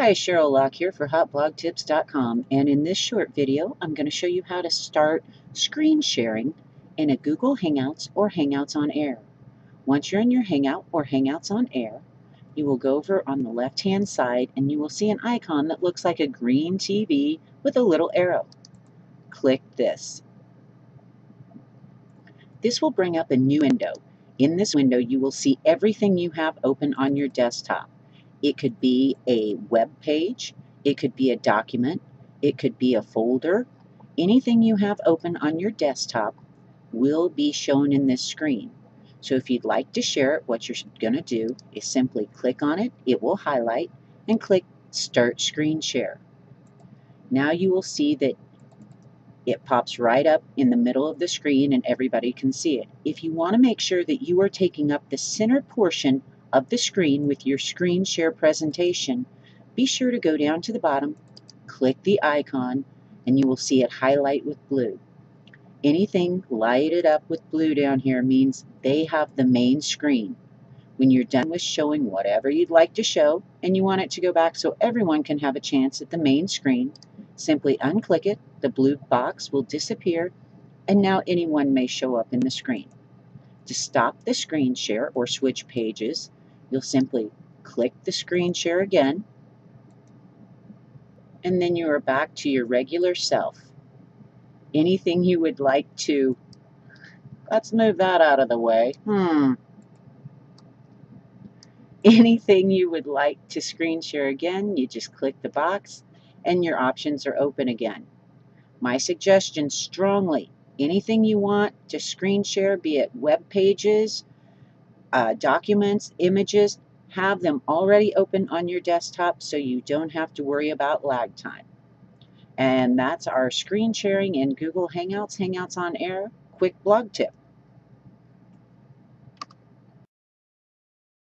Hi, Cheryl Lock here for hotblogtips.com, and in this short video I'm going to show you how to start screen sharing in a Google Hangouts or Hangouts on Air. Once you're in your Hangout or Hangouts on Air, you will go over on the left hand side and you will see an icon that looks like a green TV with a little arrow. Click this. This will bring up a new window. In this window you will see everything you have open on your desktop. It could be a web page, it could be a document, it could be a folder. Anything you have open on your desktop will be shown in this screen. So if you'd like to share it, what you're going to do is simply click on it, it will highlight, and click Start Screen Share. Now you will see that it pops right up in the middle of the screen and everybody can see it. If you want to make sure that you are taking up the center portion of the screen with your screen share presentation, be sure to go down to the bottom, click the icon, and you will see it highlight with blue. Anything lighted up with blue down here means they have the main screen. When you're done with showing whatever you'd like to show and you want it to go back so everyone can have a chance at the main screen, simply unclick it, the blue box will disappear, and now anyone may show up in the screen. To stop the screen share or switch pages, you'll simply click the screen share again, and then you are back to your regular self. Anything you would like to... Let's move that out of the way. Anything you would like to screen share again, you just click the box and your options are open again. My suggestion strongly, anything you want to screen share, be it web pages, documents, images, have them already open on your desktop so you don't have to worry about lag time. And that's our screen sharing in Google Hangouts, Hangouts on Air, quick blog tip.